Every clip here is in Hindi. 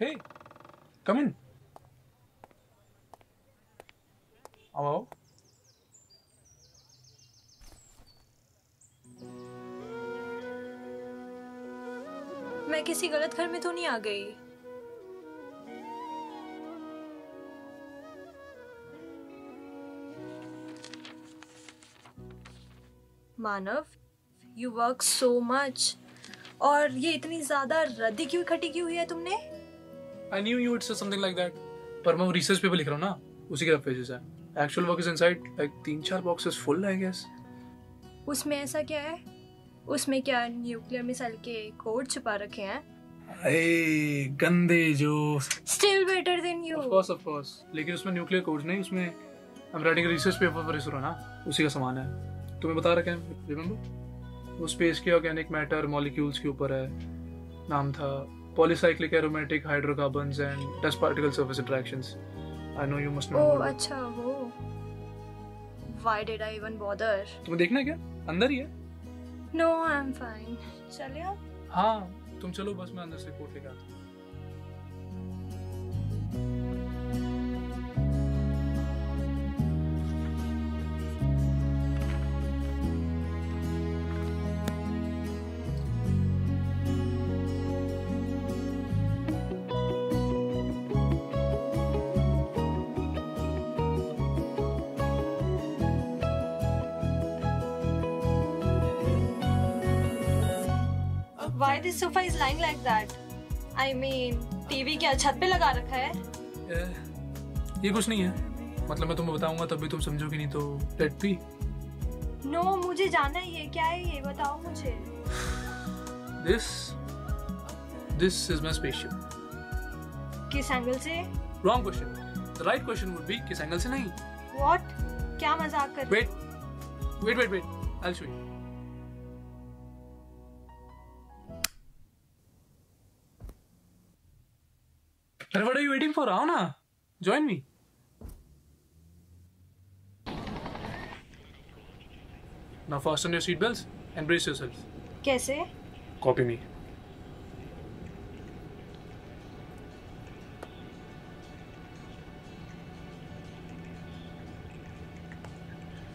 Hey, come in. Hello. मैं किसी गलत घर में तो नहीं आ गई? मानव, you work so much. और ये इतनी ज़्यादा रद्दी क्यों इकट्ठी की हुई है तुमने? I knew you would say something like that. पर मैं research paper लिख रहा हूँ ना, उसी के रफ पेजेस हैं. Actual work is inside, like 3-4 boxes full, I guess. उसमें ऐसा क्या है? उसमें क्या न्यूक्लियर मिसाइल के कोड छुपा रखे हैं? अरे गंदे jokes. Still better than you. Of course, लेकिन उसमें न्यूक्लियर कोड्स नहीं, उसमें I'm writing a research paper for ISRO ना, उसी का सामान है. तुम्हें बता रखे हैं, रिमेम्बर? वो स्पेस के ऑर्गेनिक मैटर मॉलिक्यूल्स के ऊपर है. नाम था polycyclic aromatic hydrocarbons and dust particle surface interactions. I know you must know. Oh अच्छा, वो why did I even bother. तुम्हें देखना है क्या? अंदर ही है. No I am fine. चले आप. हाँ तुम चलो, बस मैं अंदर से कोट लेकर आता हूँ. Why this sofa is lying like that? I mean, TV क्या छत पे लगा रखा है? ये कुछ नहीं है. मतलब मैं तुम्हें बताऊंगा तब भी तुम समझोगी नहीं, तो let be. No, मुझे जाना है. ये क्या है ये बताओ मुझे. This is my spaceship. किस एंगल से? Wrong question. The right question would be किस एंगल से नहीं. What? क्या मजाक कर? Wait. I'll show you. What are you waiting for? आओ ना, join me. Now fasten your seatbelts and brace yourself. कैसे? Copy me.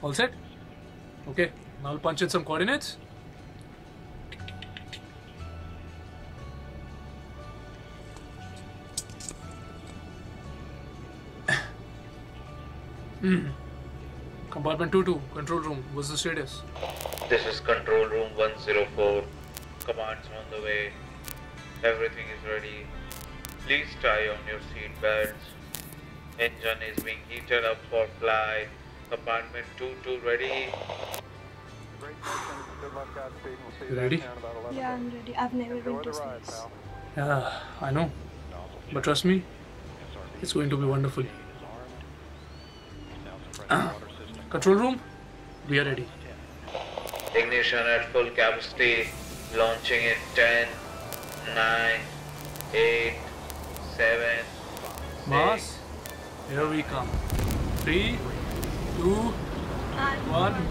All set? Okay. Now I'll punch in some coordinates. Compartment 22, control room. What's the status? This is control room 104. Commands on the way. Everything is ready. Please tie on your seat belts. Engine is being heated up for flight. Compartment 22 ready. You ready? Yeah, I'm ready. I've never been to space. Yeah, I know. But trust me, it's going to be wonderful. Control room, we are ready. Ignition at full capacity, launching in 10, 9, 8, 7, 6. Mars, here we come. 3, 2, 1.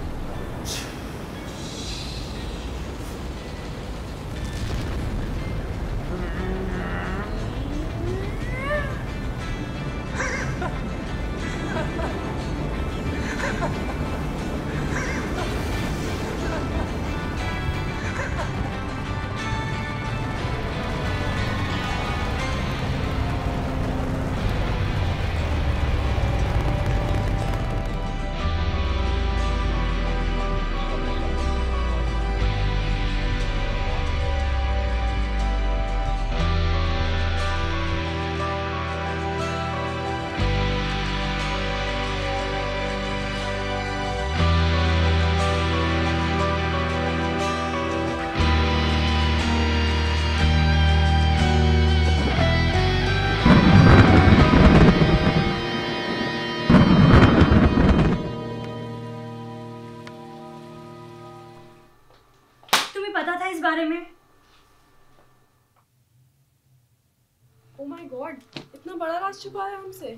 छुपा है हमसे.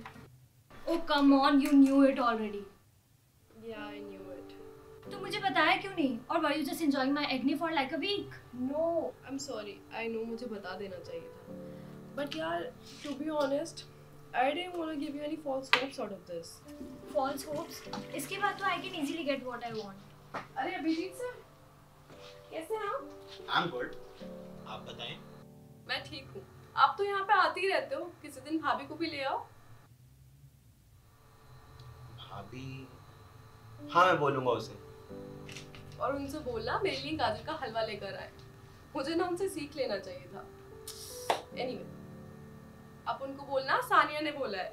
Oh come on, you knew it already. Yeah, I knew it. तो मुझे बताया क्यों नहीं? Or were you just enjoying my agony for like a week? No, I'm sorry. I know मुझे बता देना चाहिए था. But yeah, to be honest, I didn't want to give you any false hopes out of this. False hopes? इसके बाद तो I can easily get what I want. अरे अभिजीत सर, कैसे हैं आप? I'm good. आप बताएं? मैं ठीक हूँ. आप तो यहाँ पे आते ही रहते हो. किसी दिन भाभी को भी ले आओ. भाभी? हाँ मैं बोलूँगा उसे. और उनसे बोलना मेरे लिए गाजर का हलवा लेकर आए. मुझे ना उनसे सीख लेना चाहिए था. Anyway, आप उनको बोलना सानिया ने बोला है.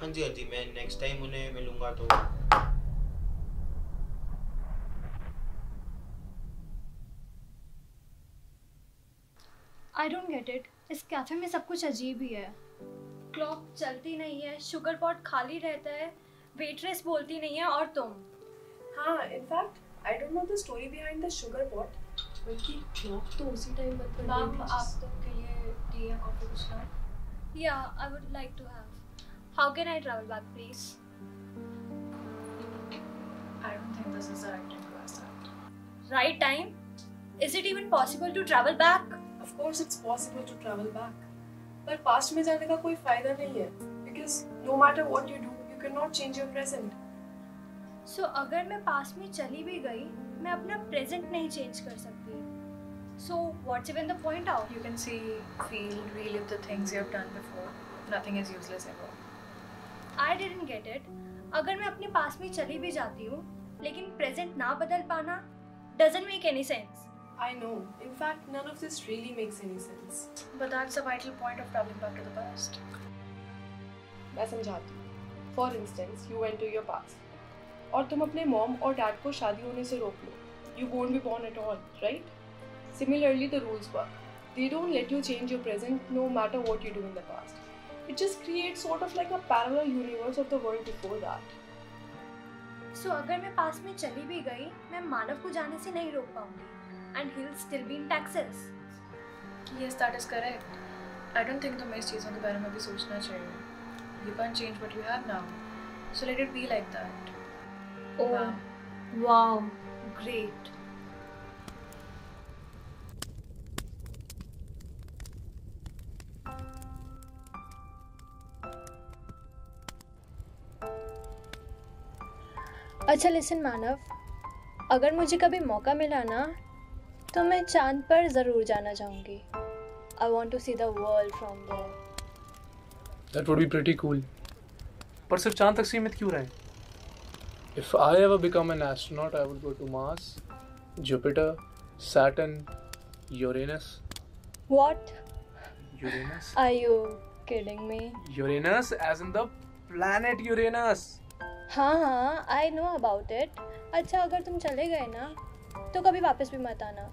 हाँ जी अजी, मैं नेक्स्ट टाइम उन्हें मिलूँगा तो. I don't get it. इस कैफे में सब कुछ अजीब ही है. क्लॉक चलती नहीं है, शुगर पॉट खाली रहता है, वेट्रेस बोलती नहीं है और तुम. हाँ, in fact I don't know the story behind the sugar pot. बल्कि क्लॉक तो उसी टाइम बंद कर देती है. आप तो के लिए टी या कॉफी कुछ ना? Yeah, I would like to have. How can I travel back, please? I don't think this is the right time to ask that. Right time? Is it even possible to travel back? Of course, it's possible to travel back. But past में जाने का कोई फायदा नहीं है, because no matter what you do, you cannot change your present. So, अगर मैं पास में चली भी गई, मैं अपना प्रेजेंट नहीं चेंज कर सकती. So, what's even the point out? You can see, feel, relive the things you have done before. Nothing is useless ever. I didn't get it. अगर मैं अपने पास में चली भी जाती हूँ, लेकिन प्रेजेंट ना बदल पाना doesn't make any sense. I know. In fact, none of this really makes any sense. But that's a vital point of traveling back to the past. मैं समझाती हूँ. For instance, you went to your past. और तुम अपने मॉम और डैड को शादी होने से रोक लो. You won't be born at all, right? Similarly the rules work. They don't let you change your present no matter what you do in the past. It just creates sort of like a parallel universe of the world before that. So अगर मैं पास में चली भी गई, मैं मानव को जाने से नहीं रोक पाऊंगी and he will still be in taxes. Yes that is correct. I don't think तुम्हें इस चीज़ों के बारे में भी सोचना चाहिए. You can change what you have now, so let it be like that. Oh, wow, great. अच्छा listen मानव, अगर मुझे कभी मौका मिला ना, तो मैं चांद पर जरूर जाना चाहूँगी. I want to see the world from there. That would be pretty cool. पर सिर्फ चांद तक सीमित क्यों रहे? If I ever become an astronaut, I would go to Mars, Jupiter, Saturn, Uranus. What? Uranus? Are you kidding me? Uranus as in the planet Uranus. हाँ हाँ, I know about it. अच्छा अगर तुम चले गए ना, तो कभी वापस भी मत आना,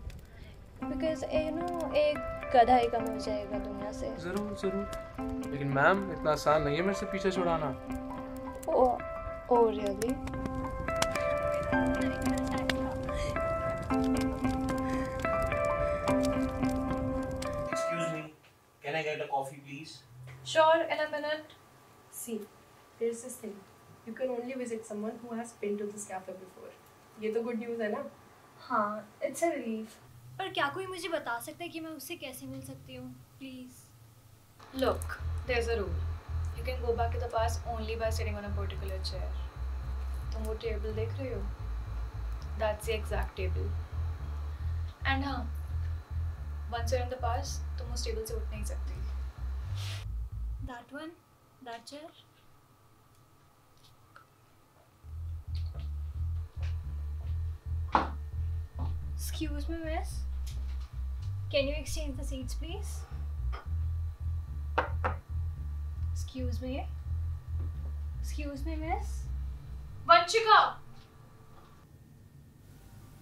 because you know एक गधा ही कम हो जाएगा दुनिया से. ज़रूर ज़रूर, लेकिन मैम इतना आसान नहीं है मेरे से पीछे छुड़ाना. Oh really? Excuse me, can I get a coffee please? Sure, in a minute. See, there's this thing. You can only visit someone who has been to this cafe before. ये तो good news है ना? हाँ, it's a relief. पर क्या कोई मुझे बता सकता है कि मैं उससे कैसे मिल सकती हूँ? Please. Look, there's a rule. You can go back to the past only by sitting on a particular chair. तुम वो टेबल देख रहे हो? That's the exact table. And हाँ, once you're in the past, तुम उस टेबल से उठ नहीं सकती. That one, that chair. Excuse me, miss. Can you exchange the seats, please? Excuse me, miss. Vanshika,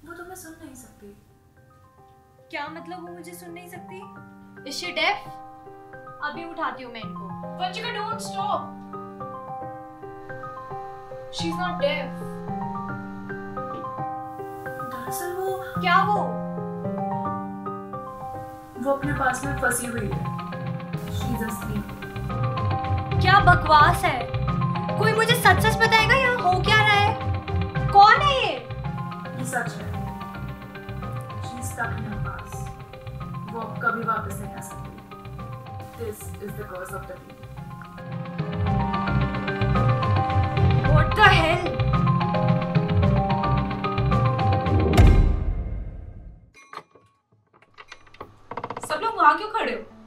वो तुम्हें सुन नहीं सकती. क्या मतलब वो मुझे सुन नहीं सकती? Is she deaf? अभी उठाती हूँ मैं इनको. Vanshika, don't stop. She's not deaf. दरअसल वो क्या वो अपने पास में फंसी हुई है. She's asleep. क्या बकवास है? कोई मुझे सच सच बताएगा यहाँ हो क्या रहा है? कौन है ये? ये सच है. She's stuck in her past. वो अब कभी वापस नहीं आ सकती। This is the curse of the week. What the hell. सब लोग वहां क्यों खड़े हो?